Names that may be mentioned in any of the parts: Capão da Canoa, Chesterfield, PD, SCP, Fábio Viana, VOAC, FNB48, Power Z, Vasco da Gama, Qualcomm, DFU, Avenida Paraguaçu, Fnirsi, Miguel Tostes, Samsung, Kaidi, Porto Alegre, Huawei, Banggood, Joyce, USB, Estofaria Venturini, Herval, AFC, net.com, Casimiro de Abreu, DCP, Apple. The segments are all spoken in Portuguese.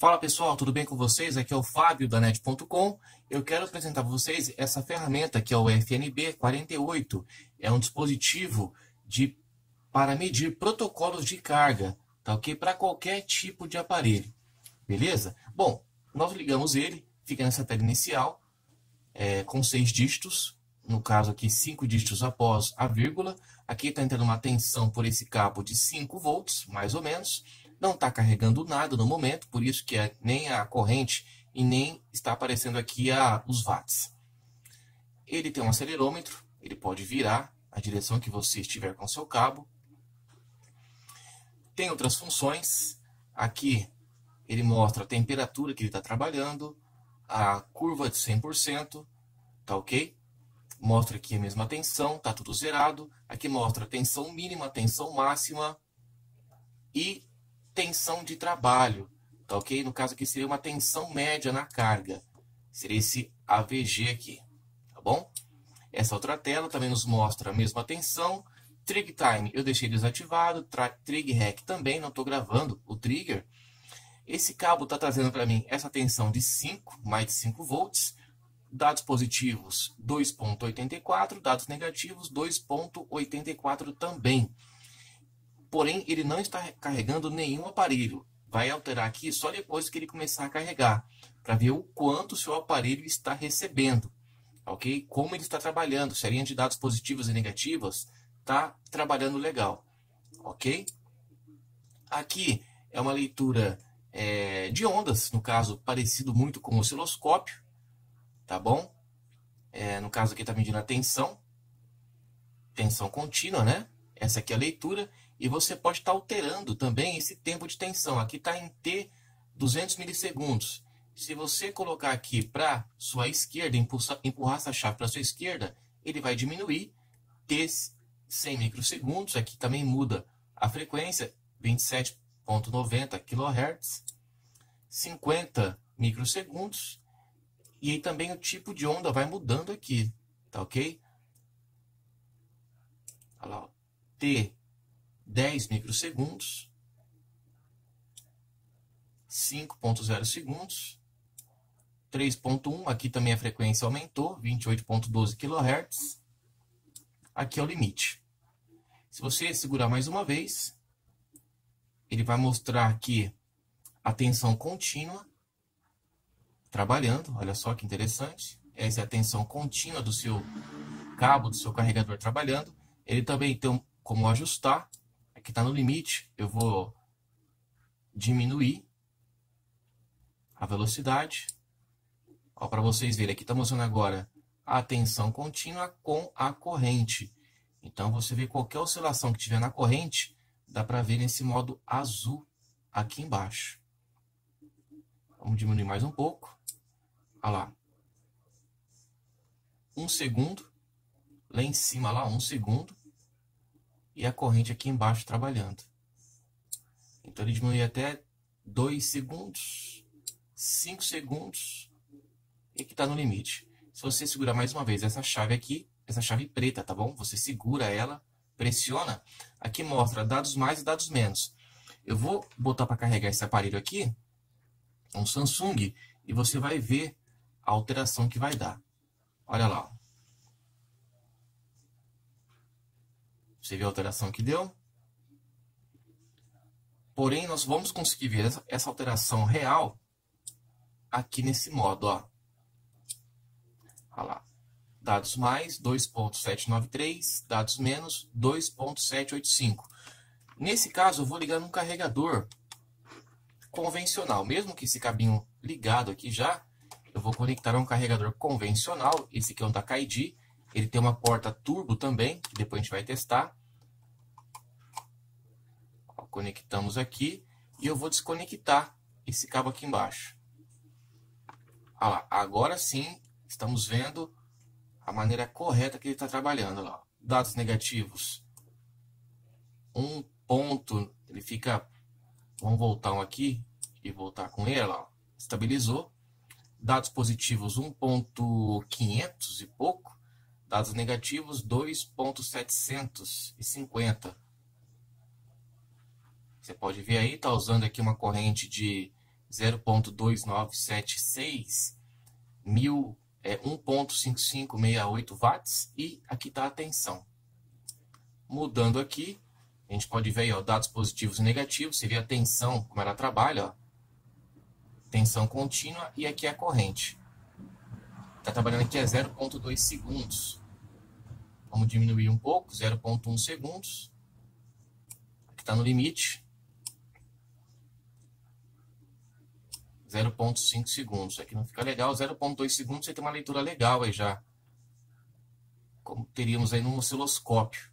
Fala pessoal, tudo bem com vocês? Aqui é o Fábio da net.com. Eu quero apresentar para vocês essa ferramenta que é o FNB48. É um dispositivo para medir protocolos de carga, tá ok? Para qualquer tipo de aparelho, beleza? Bom, nós ligamos ele, fica nessa tela inicial, com 6 dígitos, no caso aqui 5 dígitos após a vírgula. Aqui está entrando uma tensão por esse cabo de 5 volts, mais ou menos. Não está carregando nada no momento, por isso que nem a corrente e nem está aparecendo aqui os watts. Ele tem um acelerômetro, ele pode virar a direção que você estiver com o seu cabo. Tem outras funções. Aqui ele mostra a temperatura que ele está trabalhando, a curva de 100%, tá ok? Mostra aqui a mesma tensão, tá tudo zerado. Aqui mostra a tensão mínima, a tensão máxima e tensão de trabalho, tá ok? No caso aqui seria uma tensão média na carga, seria esse AVG aqui, tá bom? Essa outra tela também nos mostra a mesma tensão. Trig Time eu deixei desativado, Trig Rec também, não estou gravando o trigger. Esse cabo está trazendo para mim essa tensão de 5, mais de 5 volts, dados positivos 2.84, dados negativos 2.84 também. Porém, ele não está carregando nenhum aparelho. Vai alterar aqui só depois que ele começar a carregar, para ver o quanto o seu aparelho está recebendo, ok? Como ele está trabalhando, se a linha de dados positivos e negativas está trabalhando legal, ok? Aqui é uma leitura de ondas, no caso parecido muito com o osciloscópio, tá bom? No caso aqui está medindo a tensão contínua, né? Essa aqui é a leitura. E você pode estar alterando também esse tempo de tensão. Aqui está em T, 200 milissegundos. Se você colocar aqui para sua esquerda, empurrar essa chave para sua esquerda, ele vai diminuir. T, 100 microsegundos. Aqui também muda a frequência, 27.90 kHz. 50 microsegundos. E aí também o tipo de onda vai mudando aqui, tá ok? Olha lá, ó. T, 10 microsegundos, 5.0 segundos, 3.1, aqui também a frequência aumentou, 28.12 kHz, aqui é o limite. Se você segurar mais uma vez, ele vai mostrar aqui a tensão contínua, trabalhando, olha só que interessante, essa é a tensão contínua do seu cabo, do seu carregador trabalhando. Ele também tem como ajustar. Aqui está no limite, eu vou diminuir a velocidade. Para vocês verem, aqui está mostrando agora a tensão contínua com a corrente. Então, você vê qualquer oscilação que tiver na corrente, dá para ver nesse modo azul aqui embaixo. Vamos diminuir mais um pouco. Olha lá. 1 segundo. Lá em cima, lá, 1 segundo. E a corrente aqui embaixo trabalhando. Então ele diminui até 2 segundos, 5 segundos, e aqui está no limite. Se você segurar mais uma vez essa chave aqui, essa chave preta, tá bom? Você segura ela, pressiona, aqui mostra dados mais e dados menos. Eu vou botar para carregar esse aparelho aqui, um Samsung, e você vai ver a alteração que vai dar. Olha lá, ó. Você viu a alteração que deu? Porém, nós vamos conseguir ver essa alteração real aqui nesse modo, ó. Olha lá. Dados mais, 2.793. Dados menos, 2.785. Nesse caso, eu vou ligar num carregador convencional. Mesmo que esse cabinho ligado aqui já, eu vou conectar a um carregador convencional. Esse aqui é um da Kaidi. Ele tem uma porta turbo também, que depois a gente vai testar. Ó, conectamos aqui e eu vou desconectar esse cabo aqui embaixo. Olha lá, agora sim estamos vendo a maneira correta que ele está trabalhando. Olha lá, dados negativos. 1 ponto, ele fica... Vamos voltar um aqui e voltar com ele. Olha lá, estabilizou. Dados positivos 1.500 e pouco. Dados negativos, 2.750. Você pode ver aí, está usando aqui uma corrente de 0.2976 mil, 1.5568 watts. E aqui está a tensão. Mudando aqui, a gente pode ver aí, ó, dados positivos e negativos. Você vê a tensão, como ela trabalha, ó. Tensão contínua, e aqui é a corrente. Está trabalhando aqui a 0.2 segundos. Vamos diminuir um pouco, 0.1 segundos. Aqui está no limite. 0.5 segundos. Aqui não fica legal. 0.2 segundos, você tem uma leitura legal aí já. Como teríamos aí num osciloscópio.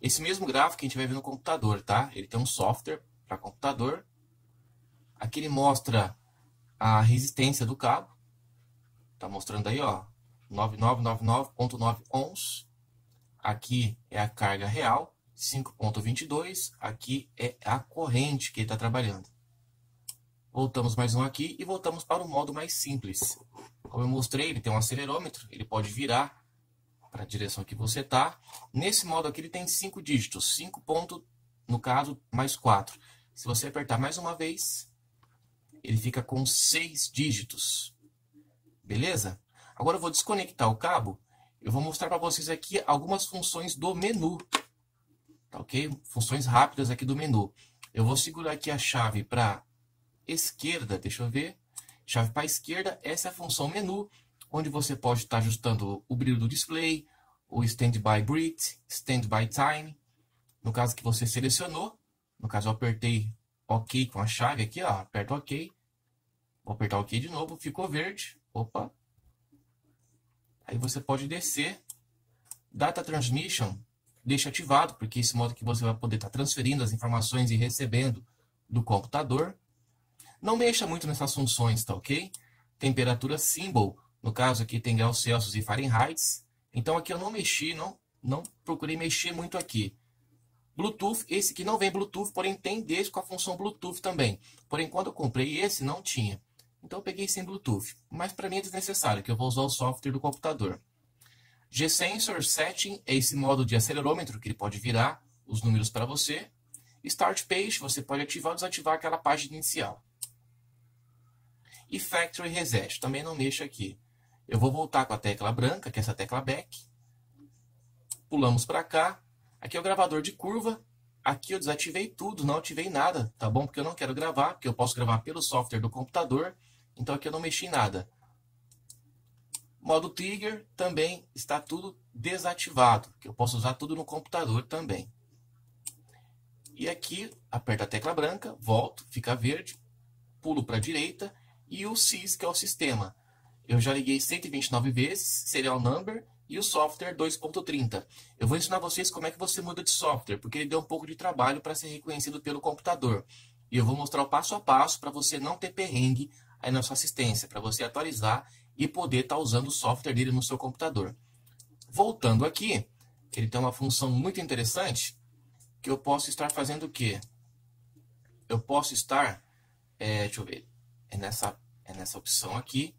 Esse mesmo gráfico que a gente vai ver no computador, tá? Ele tem um software para computador. Aqui ele mostra a resistência do cabo. Tá mostrando aí, ó, 9999.9 ohms. Aqui é a carga real, 5.22. Aqui é a corrente que ele está trabalhando. Voltamos mais um aqui e voltamos para o modo mais simples. Como eu mostrei, ele tem um acelerômetro, ele pode virar para a direção que você está. Nesse modo aqui ele tem 5 dígitos, 5 ponto, no caso, mais 4. Se você apertar mais uma vez, ele fica com 6 dígitos. Beleza? Agora eu vou desconectar o cabo. Eu vou mostrar para vocês aqui algumas funções do menu. Tá ok? Funções rápidas aqui do menu. Eu vou segurar aqui a chave para esquerda. Deixa eu ver. Chave para esquerda. Essa é a função menu, onde você pode estar ajustando o brilho do display, o Standby Breath, Standby Time. No caso que você selecionou. No caso, eu apertei OK com a chave aqui, ó. Aperto OK. Vou apertar OK de novo. Ficou verde. Opa. Aí você pode descer. Data Transmission. Deixa ativado, porque esse modo que você vai poder estar transferindo as informações e recebendo do computador. Não mexa muito nessas funções, tá ok? Temperatura Symbol. No caso aqui tem graus Celsius e Fahrenheit. Então aqui eu não mexi, não procurei mexer muito aqui. Bluetooth, esse aqui não vem Bluetooth, porém tem desse com a função Bluetooth também. Porém, quando eu comprei esse, não tinha. Então eu peguei sem Bluetooth. Mas para mim é desnecessário, que eu vou usar o software do computador. G-Sensor Setting é esse modo de acelerômetro, que ele pode virar os números para você. Start Page, você pode ativar ou desativar aquela página inicial. E Factory Reset, também não mexa aqui. Eu vou voltar com a tecla branca, que é essa tecla Back. Pulamos para cá. Aqui é o gravador de curva. Aqui eu desativei tudo, não ativei nada, tá bom? Porque eu não quero gravar, porque eu posso gravar pelo software do computador. Então aqui eu não mexi em nada. Modo trigger também está tudo desativado, que eu posso usar tudo no computador também. E aqui, aperto a tecla branca, volto, fica verde, pulo para a direita. E o SIS, que é o sistema. Eu já liguei 129 vezes, serial number. E o software 2.30. Eu vou ensinar vocês como é que você muda de software, porque ele deu um pouco de trabalho para ser reconhecido pelo computador. E eu vou mostrar o passo a passo para você não ter perrengue aí na sua assistência, para você atualizar e poder estar usando o software dele no seu computador. Voltando aqui, ele tem uma função muito interessante, que eu posso estar fazendo o quê? Eu posso estar, deixa eu ver, é nessa opção aqui,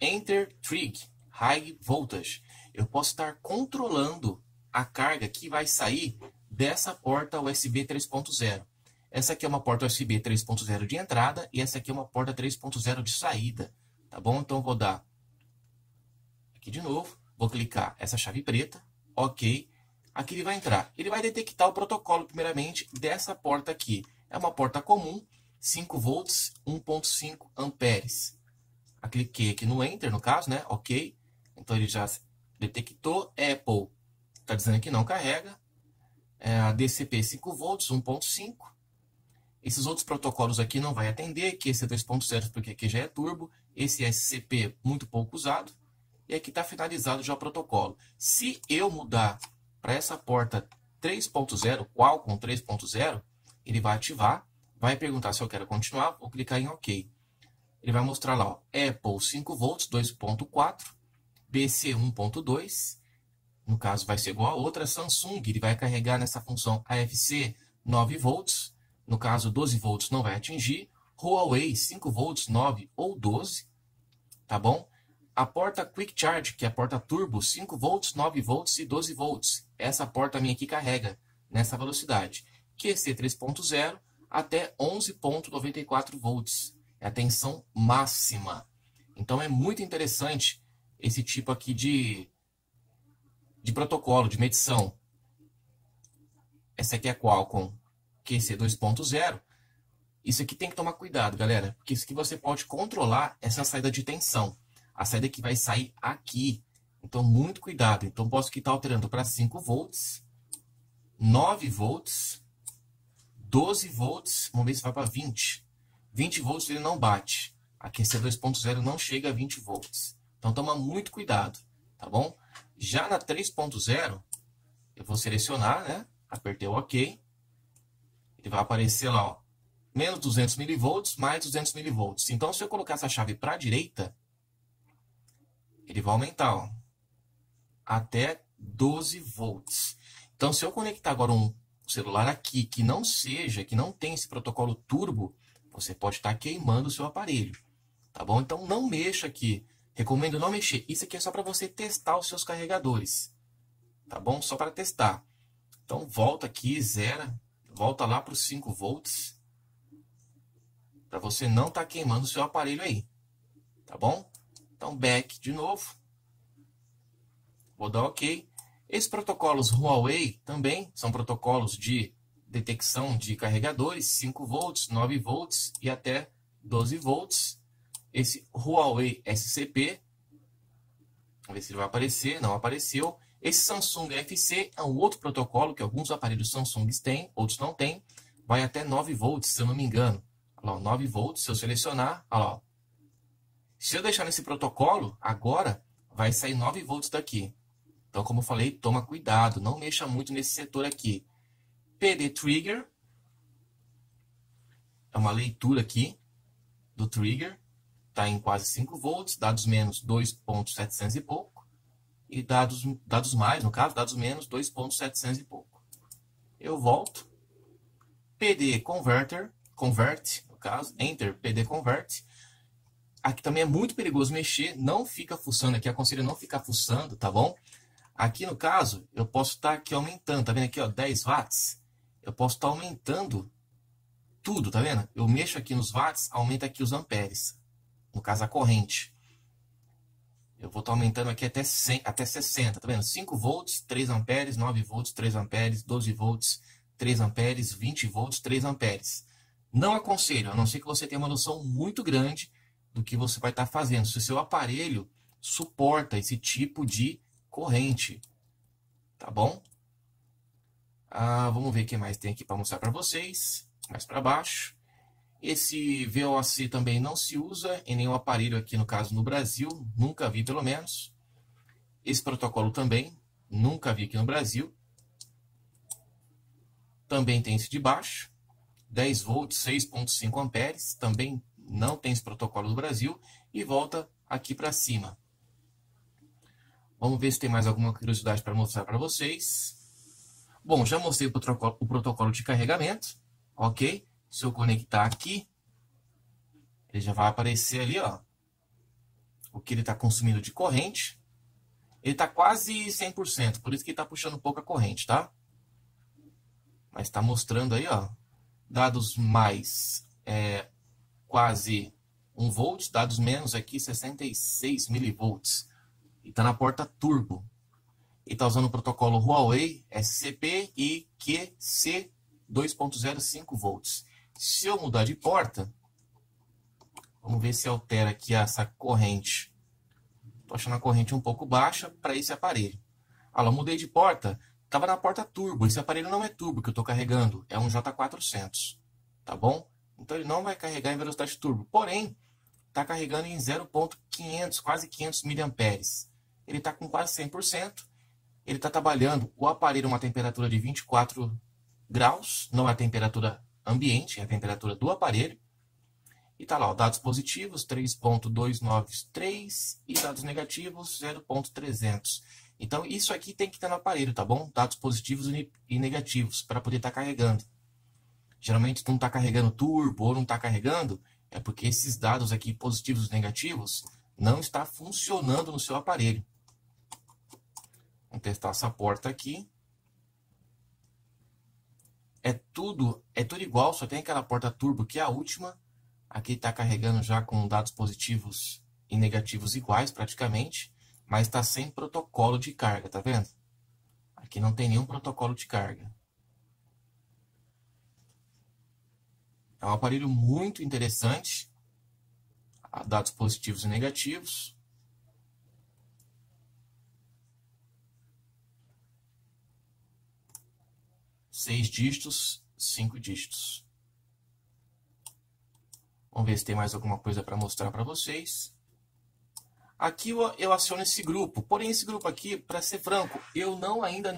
Enter Trig. High voltage, eu posso estar controlando a carga que vai sair dessa porta USB 3.0. Essa aqui é uma porta USB 3.0 de entrada e essa aqui é uma porta 3.0 de saída, tá bom? Então eu vou dar aqui de novo, vou clicar essa chave preta, ok. Aqui ele vai entrar, ele vai detectar o protocolo primeiramente dessa porta aqui. É uma porta comum, 5 volts, 1.5 amperes. Cliquei aqui no Enter, no caso, né? Ok. Então ele já detectou. Apple está dizendo que não carrega. A DCP 5 volts, 1.5. Esses outros protocolos aqui não vai atender, que esse é 2.0, porque aqui já é turbo. Esse é SCP, muito pouco usado. E aqui está finalizado já o protocolo. Se eu mudar para essa porta 3.0, Qualcomm 3.0, ele vai ativar, vai perguntar se eu quero continuar, vou clicar em OK. Ele vai mostrar lá, ó, Apple 5 volts, 2.4, BC 1.2, no caso vai ser igual a outra, Samsung, ele vai carregar nessa função AFC 9 volts, no caso 12 volts não vai atingir, Huawei 5 volts, 9 ou 12, tá bom? A porta Quick Charge, que é a porta turbo, 5 volts, 9 volts e 12 volts, essa porta minha aqui carrega nessa velocidade, QC 3.0, até 11,94 volts. É a tensão máxima. Então é muito interessante esse tipo aqui de protocolo, de medição. Essa aqui é a Qualcomm QC 2.0. Isso aqui tem que tomar cuidado, galera. Porque isso aqui você pode controlar essa saída de tensão. A saída que vai sair aqui. Então, muito cuidado. Então, posso estar alterando para 5 volts, 9 volts, 12 volts. Vamos ver se vai para 20. 20 volts ele não bate. A QC 2.0 não chega a 20 volts. Então, toma muito cuidado, tá bom? Já na 3.0, eu vou selecionar, né? Apertei o OK. Ele vai aparecer lá, ó. Menos 200 milivolts, mais 200 milivolts. Então, se eu colocar essa chave para a direita, ele vai aumentar, ó, até 12 volts. Então, se eu conectar agora um celular aqui que não seja, que não tem esse protocolo turbo, você pode estar queimando o seu aparelho, tá bom? Então, não mexa aqui. Recomendo não mexer. Isso aqui é só para você testar os seus carregadores, tá bom? Só para testar. Então, volta aqui, zera, volta lá para os 5 volts, para você não estar queimando o seu aparelho aí, tá bom? Então, back de novo. Vou dar OK. Esses protocolos Huawei também são protocolos de detecção de carregadores, 5 volts, 9 volts e até 12 volts. Esse Huawei SCP, vamos ver se ele vai aparecer, não apareceu. Esse Samsung FC é um outro protocolo que alguns aparelhos Samsung têm, outros não têm. Vai até 9 volts, se eu não me engano. Olha lá, 9 volts, se eu selecionar, olha lá. Se eu deixar nesse protocolo, agora vai sair 9 volts daqui. Então, como eu falei, toma cuidado, não mexa muito nesse setor aqui. PD Trigger. É uma leitura aqui do trigger. Está em quase 5 volts, dados menos 2,700 e pouco. E dados mais, no caso, dados menos 2,700 e pouco. Eu volto. PD Converter, Convert, no caso, Enter, PD Convert. Aqui também é muito perigoso mexer, não fica fuçando aqui, aconselho não ficar fuçando, tá bom? Aqui no caso, eu posso estar aqui aumentando, tá vendo aqui, ó, 10 watts? Eu posso estar aumentando tudo, tá vendo? Eu mexo aqui nos watts, aumenta aqui os amperes, no caso a corrente. Eu vou estar aumentando aqui até 100, até 60, tá vendo? 5 volts, 3 amperes, 9 volts, 3 amperes, 12 volts, 3 amperes, 20 volts, 3 amperes. Não aconselho, a não ser que você tenha uma noção muito grande do que você vai estar fazendo, se o seu aparelho suporta esse tipo de corrente, tá bom? Vamos ver o que mais tem aqui para mostrar para vocês, mais para baixo. Esse VOAC também não se usa em nenhum aparelho aqui, no caso no Brasil, nunca vi pelo menos. Esse protocolo também, nunca vi aqui no Brasil. Também tem esse de baixo, 10 volts, 6,5 amperes, também não tem esse protocolo do Brasil. E volta aqui para cima. Vamos ver se tem mais alguma curiosidade para mostrar para vocês. Bom, já mostrei o protocolo de carregamento. Ok? Se eu conectar aqui, ele já vai aparecer ali, ó, o que ele está consumindo de corrente. Ele está quase 100%, por isso que ele está puxando pouca corrente, tá? Mas está mostrando aí, ó, dados mais... quase 1 volt, dados menos aqui 66 milivolts. E está na porta turbo. E está usando o protocolo Huawei SCP e QC 2.05 volts. Se eu mudar de porta, vamos ver se altera aqui essa corrente. Estou achando a corrente um pouco baixa para esse aparelho. Olha, mudei de porta, estava na porta turbo. Esse aparelho não é turbo que eu estou carregando, é um J400, tá bom? Então, ele não vai carregar em velocidade turbo. Porém, está carregando em 0,500, quase 500 miliamperes. Ele está com quase 100%. Ele está trabalhando o aparelho a uma temperatura de 24 graus. Não é a temperatura ambiente, é a temperatura do aparelho. E está lá, ó, dados positivos, 3,293. E dados negativos, 0,300. Então, isso aqui tem que estar no aparelho, tá bom? Dados positivos e negativos, para poder estar carregando. Geralmente não está carregando turbo ou não está carregando, é porque esses dados aqui, positivos e negativos, não está funcionando no seu aparelho. Vamos testar essa porta aqui. É tudo, é tudo igual, só tem aquela porta turbo que é a última. Aqui está carregando já com dados positivos e negativos iguais praticamente, mas está sem protocolo de carga, tá vendo? Aqui não tem nenhum protocolo de carga. É um aparelho muito interessante. Dados positivos e negativos. Seis dígitos, 5 dígitos. Vamos ver se tem mais alguma coisa para mostrar para vocês. Aqui eu aciono esse grupo. Porém, esse grupo aqui, para ser franco, eu ainda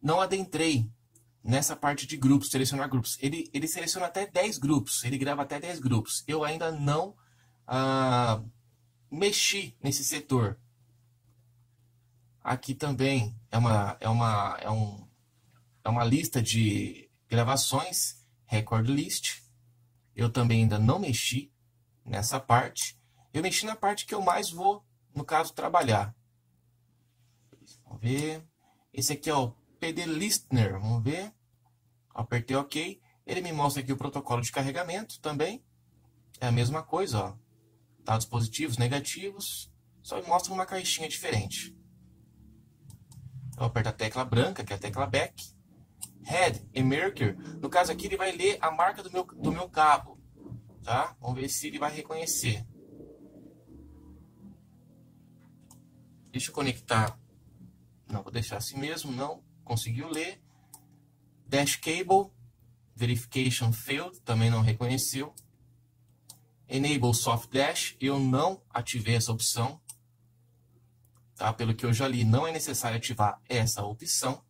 não adentrei nessa parte de grupos, selecionar grupos. Ele seleciona até 10 grupos, ele grava até 10 grupos. Eu ainda não mexi nesse setor. Aqui também é uma lista de gravações, record list. Eu também ainda não mexi nessa parte. Eu mexi na parte que eu mais vou, no caso, trabalhar. Vamos ver. Esse aqui é o PD Listener. Vamos ver. Apertei OK. Ele me mostra aqui o protocolo de carregamento também. É a mesma coisa, ó. Dados positivos, negativos. Só me mostra uma caixinha diferente. Eu aperto a tecla branca, que é a tecla back. Head e Mercury. No caso aqui, ele vai ler a marca do meu cabo. Tá? Vamos ver se ele vai reconhecer. Deixa eu conectar. Não, vou deixar assim mesmo. Não conseguiu ler. Dash Cable. Verification Failed. Também não reconheceu. Enable Soft Dash. Eu não ativei essa opção. Tá? Pelo que eu já li, não é necessário ativar essa opção.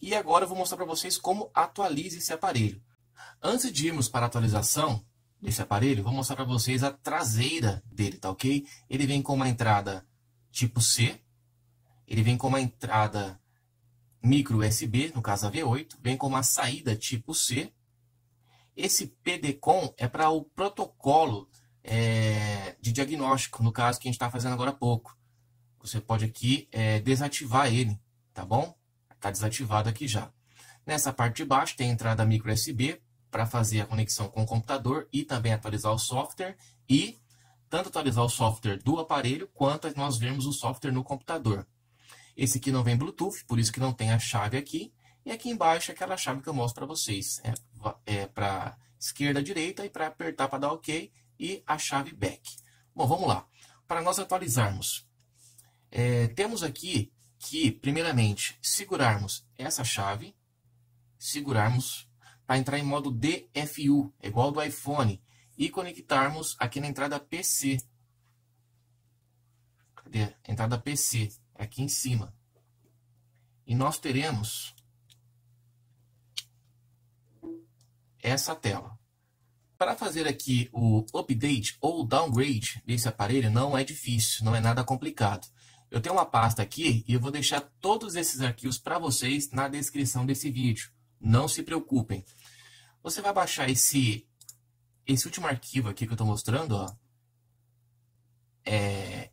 E agora eu vou mostrar para vocês como atualiza esse aparelho. Antes de irmos para a atualização desse aparelho, vou mostrar para vocês a traseira dele, tá ok? Ele vem com uma entrada tipo C, ele vem com uma entrada micro USB, no caso a V8, vem com uma saída tipo C. Esse PDCOM é para o protocolo de diagnóstico, no caso que a gente está fazendo agora há pouco. Você pode aqui desativar ele, tá bom? Está desativado aqui já. Nessa parte de baixo tem a entrada micro USB para fazer a conexão com o computador e também atualizar o software, e tanto atualizar o software do aparelho quanto nós vermos o software no computador. Esse aqui não vem Bluetooth, por isso que não tem a chave aqui. E aqui embaixo é aquela chave que eu mostro para vocês. É para esquerda, direita e para apertar para dar OK e a chave back. Bom, vamos lá. Para nós atualizarmos, temos aqui que, primeiramente, segurarmos essa chave, segurarmos para entrar em modo DFU, igual do iPhone, e conectarmos aqui na entrada PC. Cadê? Entrada PC, aqui em cima. E nós teremos essa tela. Para fazer aqui o update ou downgrade desse aparelho não é difícil, não é nada complicado. Eu tenho uma pasta aqui e eu vou deixar todos esses arquivos para vocês na descrição desse vídeo. Não se preocupem. Você vai baixar esse último arquivo aqui que eu estou mostrando, ó. É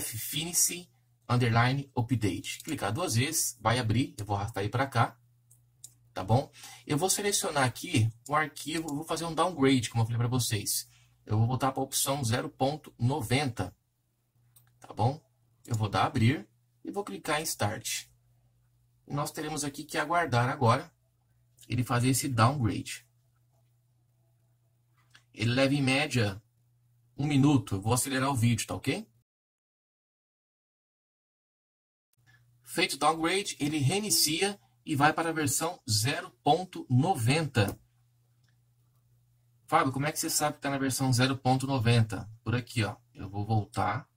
Fnirsi _update. Clicar 2 vezes, vai abrir. Eu vou arrastar ele para cá, tá bom? Eu vou selecionar aqui um arquivo, vou fazer um downgrade, como eu falei para vocês. Eu vou botar para a opção 0.90, tá bom? Eu vou dar abrir e vou clicar em Start. Nós teremos aqui que aguardar agora ele fazer esse downgrade. Ele leva em média 1 minuto. Eu vou acelerar o vídeo, tá ok? Feito o downgrade, ele reinicia e vai para a versão 0.90. Fábio, como é que você sabe que está na versão 0.90? Por aqui, ó. Eu vou voltar.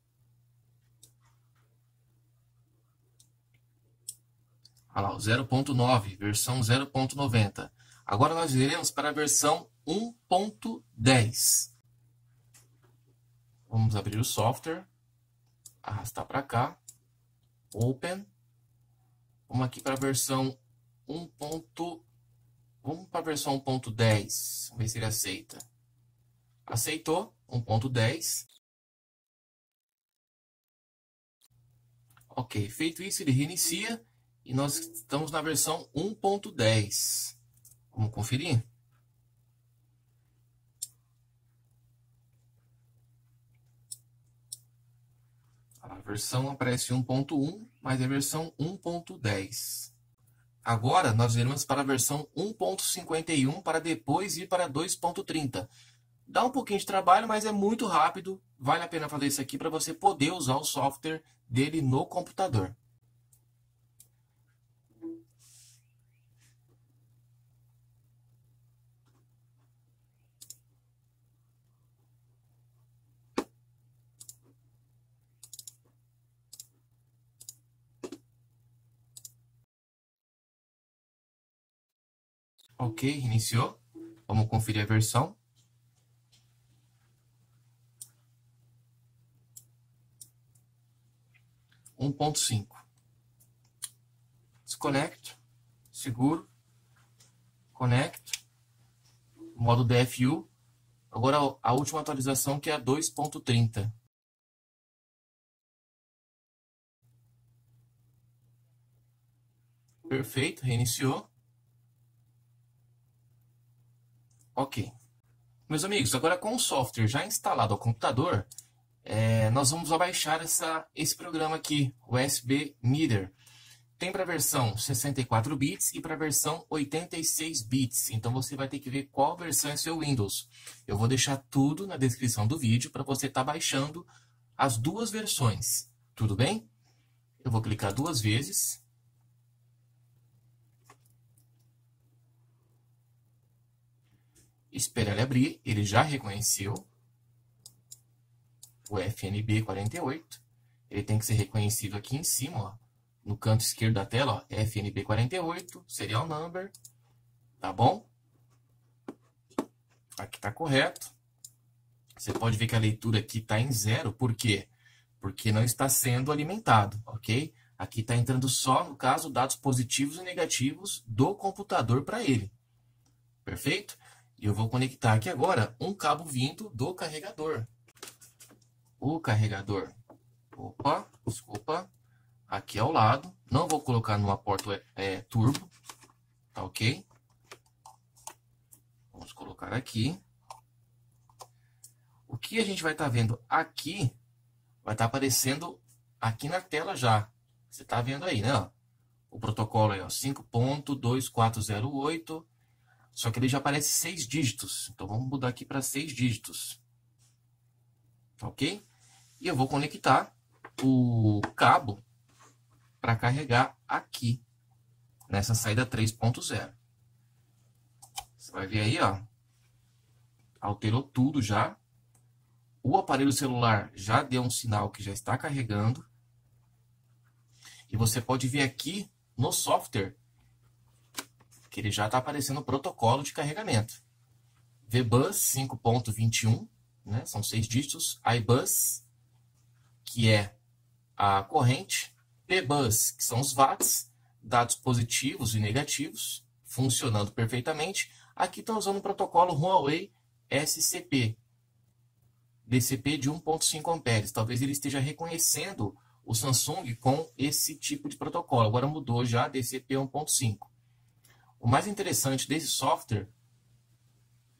Olha lá, 0.9, versão 0.90. Agora nós iremos para a versão 1.10. Vamos abrir o software, arrastar para cá, Open. Vamos aqui para a versão 1. Vamos para a versão 1.10, vamos ver se ele aceita. Aceitou, 1.10. Ok, feito isso, ele reinicia. E nós estamos na versão 1.10. Vamos conferir? A versão aparece 1.1, mas é a versão 1.10. Agora nós iremos para a versão 1.51 para depois ir para 2.30. Dá um pouquinho de trabalho, mas é muito rápido. Vale a pena fazer isso aqui para você poder usar o software dele no computador. Ok, iniciou. Vamos conferir a versão. (1.5). Desconecto. Seguro. Conecto. Modo DFU. Agora a última atualização, que é a 2.30. Perfeito, reiniciou. Ok. Meus amigos, agora com o software já instalado ao computador, nós vamos abaixar esse programa aqui, o USB Meter. Tem para a versão 64 bits e para a versão 86 bits. Então você vai ter que ver qual versão é seu Windows. Eu vou deixar tudo na descrição do vídeo para você estar baixando as duas versões. Tudo bem? Eu vou clicar duas vezes. Espera ele abrir, ele já reconheceu o FNB48. Ele tem que ser reconhecido aqui em cima, ó, no canto esquerdo da tela, ó, FNB48, serial number, tá bom? Aqui tá correto. Você pode ver que a leitura aqui tá em zero, por quê? Porque não está sendo alimentado, ok? Aqui tá entrando só, no caso, dados positivos e negativos do computador para ele, perfeito? E eu vou conectar aqui agora um cabo vindo do carregador. O carregador. Opa, desculpa. Aqui ao lado. Não vou colocar numa porta turbo. Tá ok? Vamos colocar aqui. O que a gente vai estar vendo aqui, vai estar aparecendo aqui na tela já. Você está vendo aí, né? O protocolo aí, ó, 5.2408. Só que ele já aparece 6 dígitos. Então vamos mudar aqui para 6 dígitos. Ok? E eu vou conectar o cabo para carregar aqui, nessa saída 3.0. Você vai ver aí, ó. Alterou tudo já. O aparelho celular já deu um sinal que já está carregando. E você pode ver aqui no software que ele já está aparecendo o protocolo de carregamento. VBus 5.21, né? São 6 dígitos. IBus, que é a corrente. PBus, que são os watts, dados positivos e negativos, funcionando perfeitamente. Aqui estão usando o protocolo Huawei SCP, DCP de 1.5 amperes. Talvez ele esteja reconhecendo o Samsung com esse tipo de protocolo. Agora mudou já DCP 1.5. O mais interessante desse software,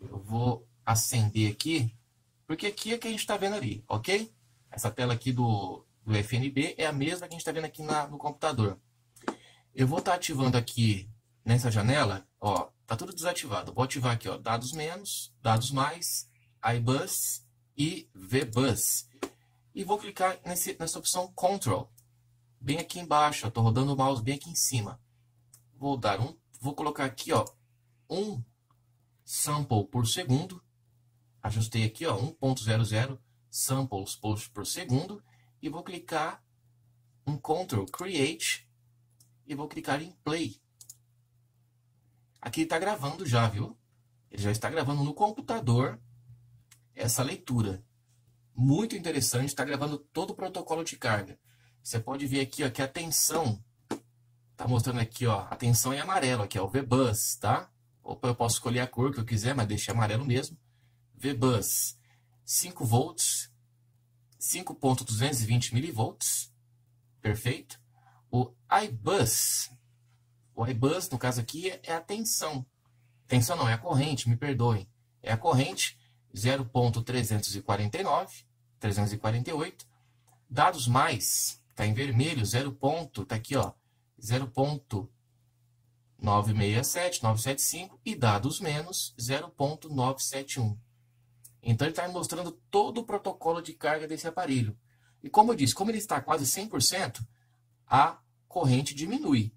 eu vou acender aqui, porque aqui é que a gente está vendo ali, ok? Essa tela aqui do FNB é a mesma que a gente está vendo aqui no computador. Eu vou estar ativando aqui nessa janela, ó, tá tudo desativado. Eu vou ativar aqui, ó, dados menos, dados mais, iBus e VBus. E vou clicar nessa opção Control, bem aqui embaixo, estou rodando o mouse bem aqui em cima. Vou dar Vou colocar aqui, ó, 1 sample por segundo. Ajustei aqui, ó, 1.00 samples por segundo. E vou clicar em Ctrl Create. E vou clicar em Play. Aqui está gravando já, viu? Ele já está gravando no computador essa leitura. Muito interessante, está gravando todo o protocolo de carga. Você pode ver aqui, ó, que a tensão... Tá mostrando aqui, ó, a tensão em amarelo, aqui é o VBus, tá? Opa, eu posso escolher a cor que eu quiser, mas deixei amarelo mesmo. VBus, 5 volts, 5.220 milivolts, perfeito. O iBus, O rebus, no caso aqui, é a tensão. Tensão não, é a corrente, me perdoem. É a corrente 0.349, 348. Dados mais, está em vermelho, 0. Está aqui, ó, 0.967, 975. E dados menos, 0.971. Então, ele está mostrando todo o protocolo de carga desse aparelho. E como eu disse, como ele está quase 100%, a corrente diminui.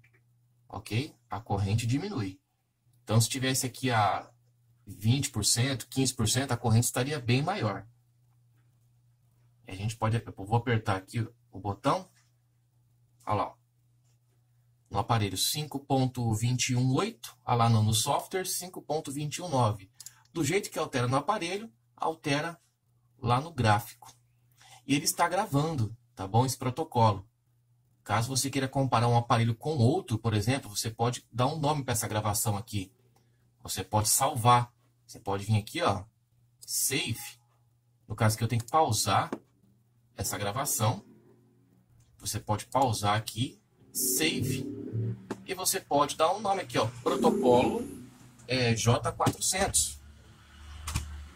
Ok? A corrente diminui. Então, se tivesse aqui a 20%, 15%, a corrente estaria bem maior. A gente pode... Eu vou apertar aqui o botão. Olha lá. No aparelho 5.218. Olha lá no software 5.219. Do jeito que altera no aparelho, altera lá no gráfico. E ele está gravando, tá bom? Esse protocolo. Caso você queira comparar um aparelho com outro, por exemplo, você pode dar um nome para essa gravação aqui. Você pode salvar. Você pode vir aqui, ó, Save. No caso que eu tenho que pausar essa gravação. Você pode pausar aqui, Save. E você pode dar um nome aqui, ó, protocolo J400.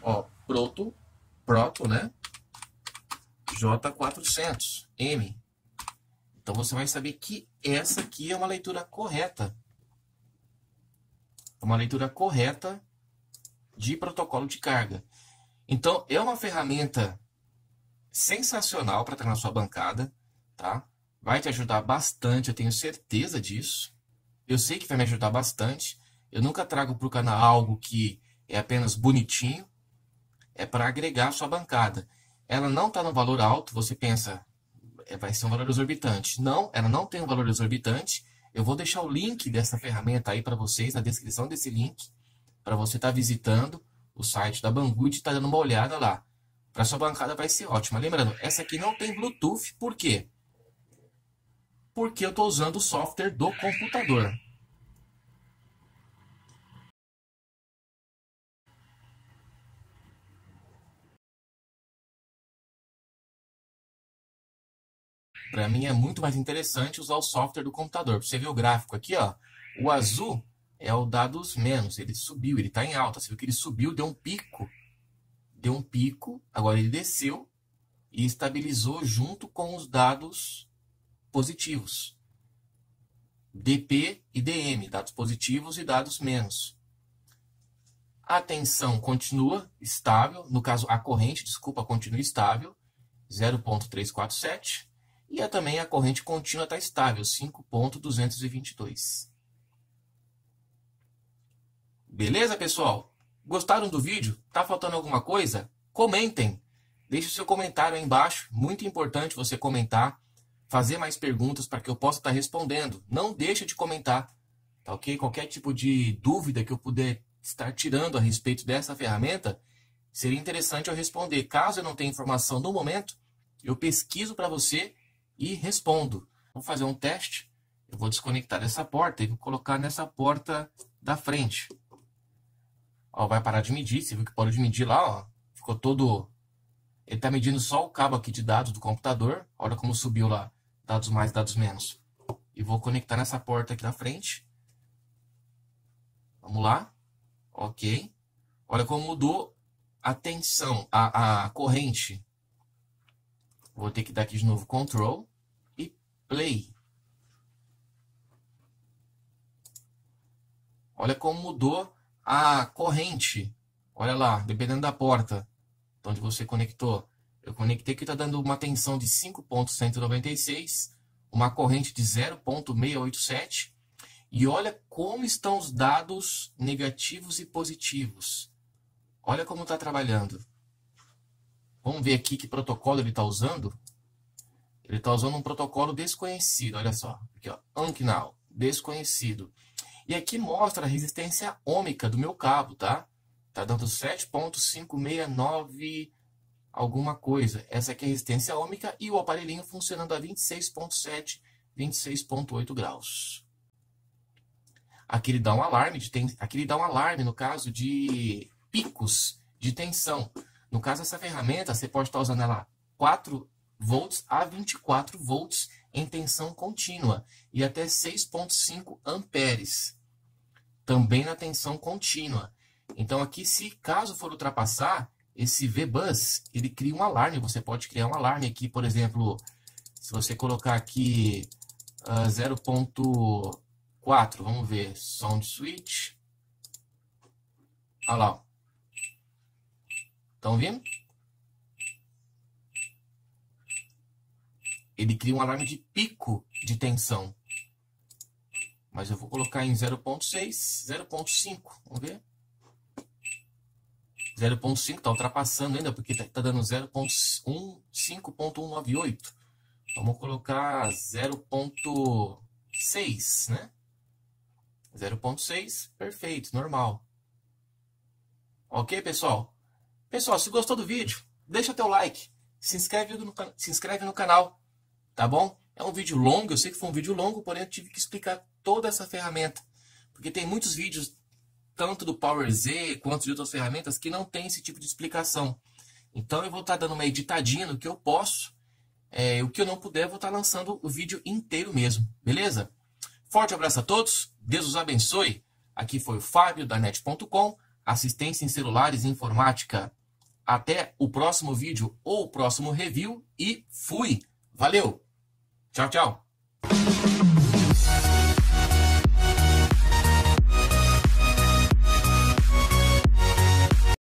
Ó, proto, né? J400M. Então você vai saber que essa aqui é uma leitura correta. É uma leitura correta de protocolo de carga. Então é uma ferramenta sensacional para estar na sua bancada, tá? Vai te ajudar bastante, eu tenho certeza disso. Eu sei que vai me ajudar bastante. Eu nunca trago para o canal algo que é apenas bonitinho. É para agregar a sua bancada. Ela não está no valor alto, você pensa, vai ser um valor exorbitante. Não, ela não tem um valor exorbitante. Eu vou deixar o link dessa ferramenta aí para vocês, na descrição desse link, para você estar visitando o site da Banggood e estar dando uma olhada lá. Para sua bancada vai ser ótima. Lembrando, essa aqui não tem Bluetooth, por quê? Porque eu estou usando o software do computador. Para mim é muito mais interessante usar o software do computador. Você vê o gráfico aqui, ó. O azul é o dados menos. Ele subiu, ele está em alta. Você viu que ele subiu, deu um pico. Deu um pico, agora ele desceu e estabilizou junto com os dados positivos. DP e DM, dados positivos e dados menos. A tensão continua estável. No caso, a corrente, desculpa, continua estável. 0.347. E também a corrente contínua está estável, 5.222. Beleza, pessoal? Gostaram do vídeo? Tá faltando alguma coisa? Comentem! Deixe o seu comentário aí embaixo, muito importante você comentar, fazer mais perguntas para que eu possa estar respondendo. Não deixe de comentar, tá ok? Qualquer tipo de dúvida que eu puder estar tirando a respeito dessa ferramenta, seria interessante eu responder. Caso eu não tenha informação no momento, eu pesquiso para você e respondo. Vou fazer um teste. Eu vou desconectar dessa porta e vou colocar nessa porta da frente. Ó, vai parar de medir. Você viu que pode medir lá, ó. Ficou todo... Ele está medindo só o cabo aqui de dados do computador. Olha como subiu lá. Dados mais, dados menos. E vou conectar nessa porta aqui da frente. Vamos lá. Ok. Olha como mudou a tensão, a corrente. Vou ter que dar aqui de novo Ctrl e Play. Olha como mudou a corrente. Olha lá, dependendo da porta onde você conectou. Eu conectei que está dando uma tensão de 5.196, uma corrente de 0.687. E olha como estão os dados negativos e positivos. Olha como está trabalhando. Vamos ver aqui que protocolo ele está usando. Ele está usando um protocolo desconhecido. Olha só. Aqui, ó. Unknown. Desconhecido. E aqui mostra a resistência ômica do meu cabo, tá? Está dando 7.569 alguma coisa. Essa aqui é a resistência ômica e o aparelhinho funcionando a 26.7, 26.8 graus. Aqui ele dá um alarme, aqui ele dá um alarme no caso de picos de tensão. No caso, essa ferramenta, você pode estar usando ela 4 volts a 24 volts em tensão contínua e até 6,5 amperes, também na tensão contínua. Então aqui, se caso for ultrapassar, esse V-Bus, ele cria um alarme. Você pode criar um alarme aqui, por exemplo, se você colocar aqui 0.4, vamos ver, sound switch. Olha lá. Estão vendo? Ele cria um alarme de pico de tensão. Mas eu vou colocar em 0.6, 0.5, vamos ver. 0.5 está ultrapassando ainda, porque está dando 0.1, 5.198. Vamos colocar 0.6, né? 0.6, perfeito, normal. Ok, pessoal? Pessoal, se gostou do vídeo, deixa teu like. Se inscreve no canal, tá bom? É um vídeo longo, eu sei que foi um vídeo longo, porém eu tive que explicar toda essa ferramenta. Porque tem muitos vídeos, tanto do Power Z quanto de outras ferramentas, que não tem esse tipo de explicação. Então eu vou estar dando uma editadinha no que eu posso. O que eu não puder, eu vou estar lançando o vídeo inteiro mesmo, beleza? Forte abraço a todos, Deus os abençoe. Aqui foi o Fábio da net.com, assistência em celulares e informática. Até o próximo vídeo ou o próximo review e fui! Valeu! Tchau, tchau!